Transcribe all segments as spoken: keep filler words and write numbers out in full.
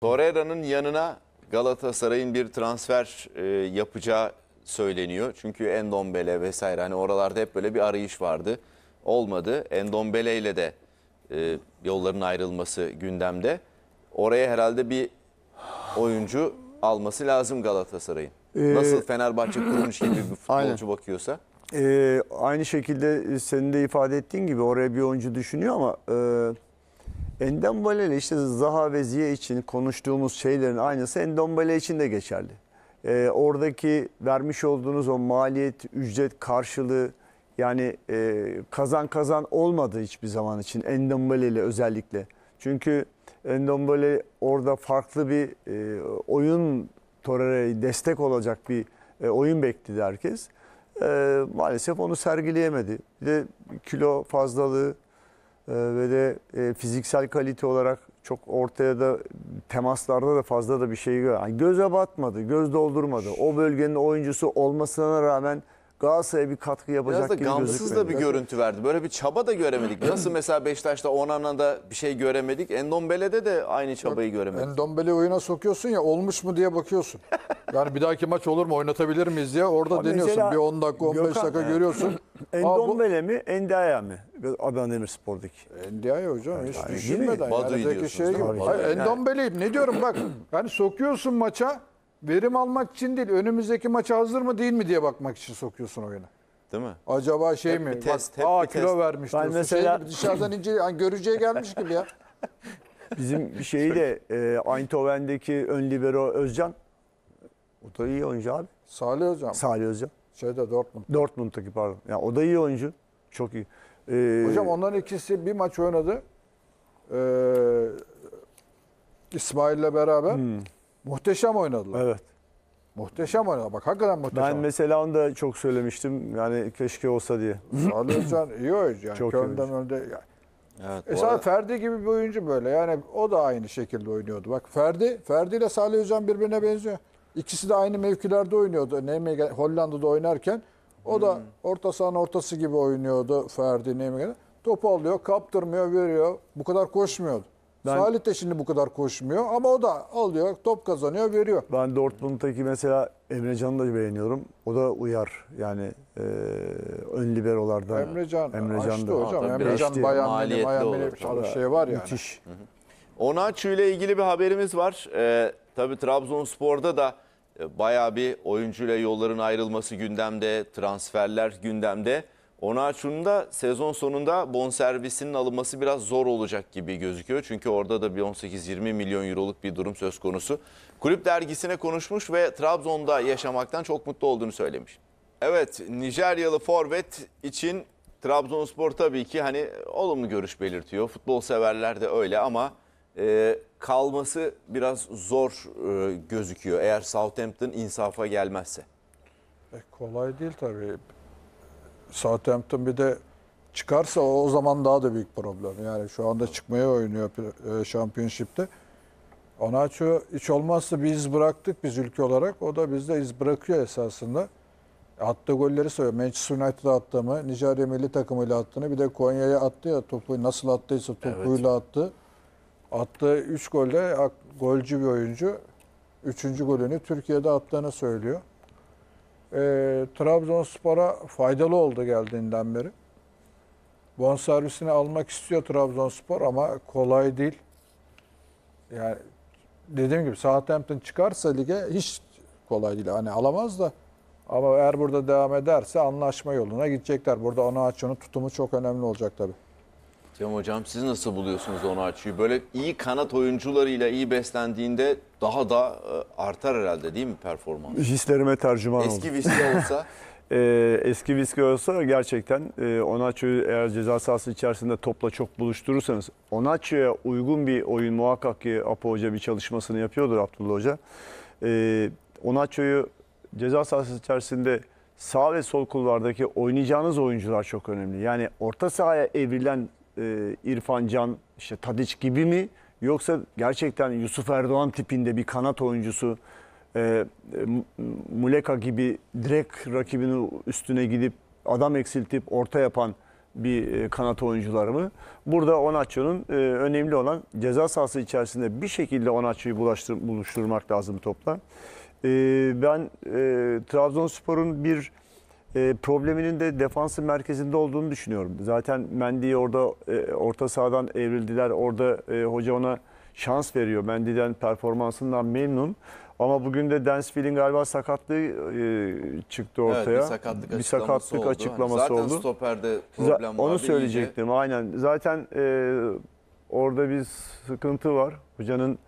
Torreira'nın yanına Galatasaray'ın bir transfer e, yapacağı söyleniyor. Çünkü Ndombele vesaire hani oralarda hep böyle bir arayış vardı. Olmadı. Ndombele ile de e, yolların ayrılması gündemde. Oraya herhalde bir oyuncu alması lazım Galatasaray'ın. Ee, Nasıl Fenerbahçe kurmuş gibi bir futbolcu bakıyorsa. Ee, aynı şekilde senin de ifade ettiğin gibi oraya bir oyuncu düşünüyor ama... E... Ndombele ile işte Zaha ve Ziye için konuştuğumuz şeylerin aynısı Ndombele için de geçerli. Ee, oradaki vermiş olduğunuz o maliyet, ücret karşılığı yani e, kazan kazan olmadı hiçbir zaman için Ndombele ile özellikle. Çünkü Ndombele orada farklı bir e, oyun, Torreira'ya destek olacak bir e, oyun bekledi herkes. E, maalesef onu sergileyemedi. Bir de kilo fazlalığı ve de fiziksel kalite olarak çok ortaya da temaslarda da fazla da bir şey gör. Yani göze batmadı, göz doldurmadı. O bölgenin oyuncusu olmasına rağmen Galatasaray'a bir katkı yapacak gibi gözükmedi. Biraz da gamsız da bir görüntü verdi. Böyle bir çaba da göremedik. Nasıl mesela Beşiktaş'ta Onana'da bir şey göremedik. Ndombele'de de aynı çabayı göremedik. Ndombele'yi oyuna sokuyorsun ya, olmuş mu diye bakıyorsun. Yani bir dahaki maç olur mu, oynatabilir miyiz diye orada abi deniyorsun. Bir on dakika on beş dakika yani görüyorsun. Ndombele mi, Ndiaye mi? Adana Demirspor'daki. Ndiaye hocam hiç yani düşünmeden. Yani şey gibi. Hayır, Ndombele'yim ne diyorum bak. Yani sokuyorsun maça. Verim almak için değil, önümüzdeki maça hazır mı değil mi diye bakmak için sokuyorsun oyuna. Değil mi? Acaba şey hep mi? Test, bak, aa, kilo test vermiş diyorsun. Ben mesela... Şey, dışarıdan ince, yani görücüye gelmiş gibi ya. Bizim şeyi de e, Eindhoven'deki ön libero Özcan. O da iyi oyuncu abi. Salih Özcan. Salih Özcan. Şeyde Dortmund. Dortmund'daki pardon. Yani o da iyi oyuncu. Çok iyi. Ee... Hocam onların ikisi bir maç oynadı. Ee, İsmail'le beraber. Hmm. Muhteşem oynadılar. Evet. Muhteşem oynadılar. Bak hakikaten muhteşem. Ben mesela onu da çok söylemiştim. Yani keşke olsa diye. Salih Özcan iyi oyuncu. Yani. Çok Köln'den iyi oyuncu. Yani. Evet, Esas arada... Ferdi gibi bir oyuncu böyle. Yani o da aynı şekilde oynuyordu. Bak Ferdi, Ferdi ile Salih Özcan birbirine benziyor. İkisi de aynı mevkilerde oynuyordu. Nijmegen, Hollanda'da oynarken. O da hmm. orta sahanın ortası gibi oynuyordu Ferdi. Nijmegen. Topu alıyor, kaptırmıyor, veriyor. Bu kadar koşmuyordu. Ben, Salih de şimdi bu kadar koşmuyor ama o da alıyor, top kazanıyor, veriyor. Ben Dortmund'daki mesela Emre Can'ı da beğeniyorum. O da uyar yani e, ön liberolardan. Emre Can, Emre Can açtı da. Hocam. Ha, Emre Can bayağı maliyetli bir şey var yani. Müthiş. Hı hı. Onuachu ile ilgili bir haberimiz var. Ee, tabii Trabzonspor'da da bayağı bir oyuncuyla yolların ayrılması gündemde, transferler gündemde. Onuachu'nun da sezon sonunda bonservisinin alınması biraz zor olacak gibi gözüküyor. Çünkü orada da bir on sekiz yirmi milyon euroluk bir durum söz konusu. Kulüp dergisine konuşmuş ve Trabzon'da yaşamaktan çok mutlu olduğunu söylemiş. Evet, Nijeryalı forvet için Trabzonspor tabii ki hani olumlu görüş belirtiyor. Futbol severler de öyle ama e, kalması biraz zor e, gözüküyor. Eğer Southampton insafa gelmezse. E, kolay değil tabii. Southampton bir de çıkarsa o zaman daha da büyük problem. Yani şu anda çıkmaya oynuyor Championship'te. Onuachu hiç olmazsa bir iz bıraktık biz ülke olarak. O da bizde iz bırakıyor esasında. Attığı golleri sayıyor. Manchester United'a attı mı? Nijerya milli takımıyla attığını. Bir de Konya'ya attı ya topu. Nasıl attıysa topuyla evet. attı. Attığı üç golde golcü bir oyuncu. Üçüncü golünü Türkiye'de attığını söylüyor. E, Trabzonspor'a faydalı oldu geldiğinden beri. Bonservisini almak istiyor Trabzonspor ama kolay değil. Yani dediğim gibi Southampton çıkarsa lige hiç kolay değil. Hani alamaz da ama eğer burada devam ederse anlaşma yoluna gidecekler. Burada Onuachu'nun tutumu çok önemli olacak tabii. Cem hocam siz nasıl buluyorsunuz Onuachu'yu? Böyle iyi kanat oyuncularıyla iyi beslendiğinde daha da artar herhalde değil mi performans? Hislerime tercüman oldu. Eski viski olsa? e, eski viski olsa gerçekten e, Onuachu'yu eğer ceza sahası içerisinde topla çok buluşturursanız Onuachu'ya uygun bir oyun muhakkak ki Apo Hoca bir çalışmasını yapıyordur Abdullah Hoca. E, Onuachu'yu ceza sahası içerisinde sağ ve sol kulvardaki oynayacağınız oyuncular çok önemli. Yani orta sahaya evrilen Ee, İrfan Can, işte Tadiç gibi mi? Yoksa gerçekten Yusuf Erdoğan tipinde bir kanat oyuncusu e, e, Muleka gibi direkt rakibinin üstüne gidip adam eksiltip orta yapan bir kanat oyuncularımı. Burada Onaço'nun e, önemli olan ceza sahası içerisinde bir şekilde Onaço'yu buluşturmak lazım topla. E, ben e, Trabzonspor'un bir e, probleminin de defansı merkezinde olduğunu düşünüyorum. Zaten Mendy'yi orada e, orta sahadan evrildiler. Orada e, hoca ona şans veriyor. Mendy'den, performansından memnun. Ama bugün de Dansville'in galiba sakatlığı e, çıktı ortaya. Evet, bir sakatlık, bir sakatlık oldu. açıklaması Zaten oldu. Zaten stoperde problem var. Onu söyleyecektim. İyice. Aynen. Zaten e, orada bir sıkıntı var. Hocanın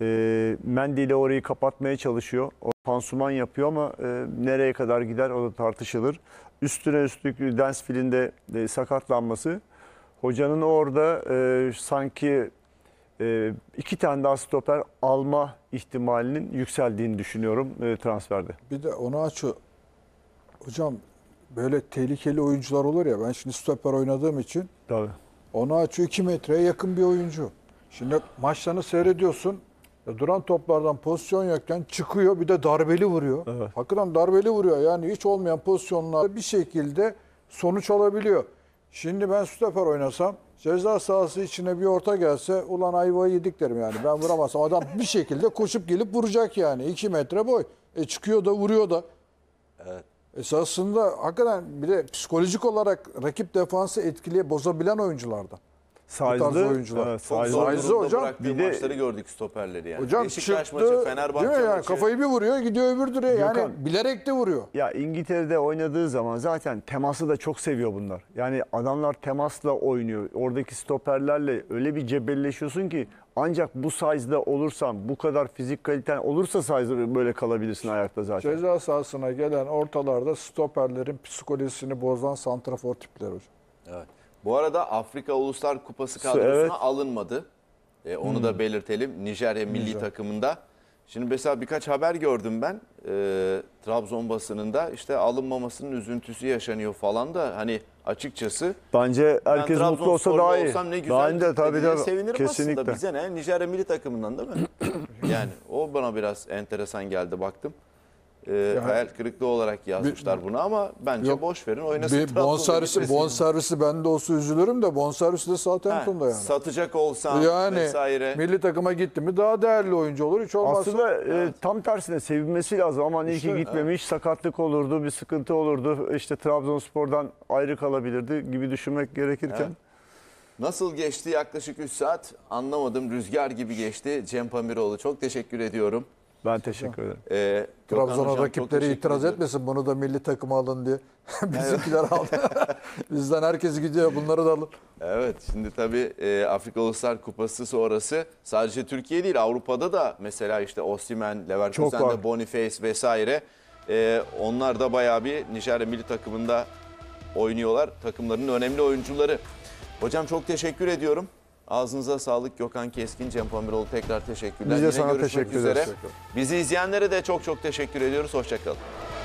e, Mendy ile orayı kapatmaya çalışıyor. O pansuman yapıyor ama e, nereye kadar gider o da tartışılır. Üstüne üstlük Dansville'in de e, sakatlanması. Hocanın orada e, sanki... iki tane daha stoper alma ihtimalinin yükseldiğini düşünüyorum transferde. Bir de Onuachu hocam, böyle tehlikeli oyuncular olur ya, ben şimdi stoper oynadığım için tabii Onuachu iki metreye yakın bir oyuncu. Şimdi maçlarını seyrediyorsun, duran toplardan pozisyon yokken çıkıyor, bir de darbeli vuruyor. Evet. Hakikaten darbeli vuruyor, yani hiç olmayan pozisyonlarda bir şekilde sonuç alabiliyor. Şimdi ben stoper oynasam, ceza sahası içine bir orta gelse, ulan ayvayı yedik derim yani. Ben vuramazsam adam bir şekilde koşup gelip vuracak yani. iki metre boy. E çıkıyor da vuruyor da. Evet. Esasında hakikaten bir de psikolojik olarak rakip defansı etkileye bozabilen oyunculardan. Sayızlı oyuncular. Evet, sayızlı hocam. Bir de maçları gördük stoperleri yani. Hocam Beşiktaş çıktı, maçı, Fenerbahçe maçı. Yani, kafayı bir vuruyor, gidiyor öbür direğe. Yani Gökhan, bilerek de vuruyor. Ya İngiltere'de oynadığı zaman zaten teması da çok seviyor bunlar. Yani adamlar temasla oynuyor. Oradaki stoperlerle öyle bir cebelleşiyorsun ki ancak bu size'da olursan, bu kadar fizik kaliten olursa size'da böyle kalabilirsin ayakta zaten. Ceza sahasına gelen ortalarda stoperlerin psikolojisini bozan santrafor tipleri hocam. Evet. Bu arada Afrika Uluslar Kupası kadrosuna evet. alınmadı. E, onu hmm. da belirtelim. Nijerya milli Nijer. takımında. Şimdi mesela birkaç haber gördüm ben. E, Trabzon basınında işte alınmamasının üzüntüsü yaşanıyor falan da. Hani açıkçası. Bence herkes mutlu olsa daha iyi. Olsam ne güzel. Ben de tabii de sevinirim kesinlikle. Aslında. Bize ne? Nijerya milli takımından değil mi? Yani o bana biraz enteresan geldi, baktım. Yani, hayal kırıklığı olarak yazmışlar bir, bunu ama bence yok, boş verin oynasın. Bir bonservisi, bonservisi bende olsa üzülürüm de bonservisi de Southampton'da yani. Satacak olsam yani, vesaire. Milli takıma gitti mi daha değerli oyuncu olur. Hiç olmazsa. Aslında evet. e, tam tersine sevinmesi lazım ama iyi işte, ki gitmemiş, evet. sakatlık olurdu, bir sıkıntı olurdu. İşte Trabzonspor'dan ayrı kalabilirdi gibi düşünmek gerekirken. Evet. Nasıl geçti yaklaşık üç saat anlamadım, rüzgar gibi geçti. Cem Pamiroğlu, çok teşekkür ediyorum. Ben teşekkür ederim. Ee, Trabzon'a rakipleri itiraz ederim. etmesin, bunu da milli takıma alın diye. Bizimkiler aldı. Bizden herkes gidiyor, bunları da alın. Evet, şimdi tabii e, Afrika Uluslar Kupası sonrası sadece Türkiye değil, Avrupa'da da mesela işte Osimhen, Leverkusen'de Boniface vesaire. E, onlar da bayağı bir Nijerya milli takımında oynuyorlar. Takımlarının önemli oyuncuları. Hocam çok teşekkür ediyorum. Ağzınıza sağlık. Gökhan Keskin, Cem Pamiroğlu, tekrar teşekkürler. Biz de sana teşekkür ederiz. Bizi izleyenlere de çok çok teşekkür ediyoruz. Hoşça kalın.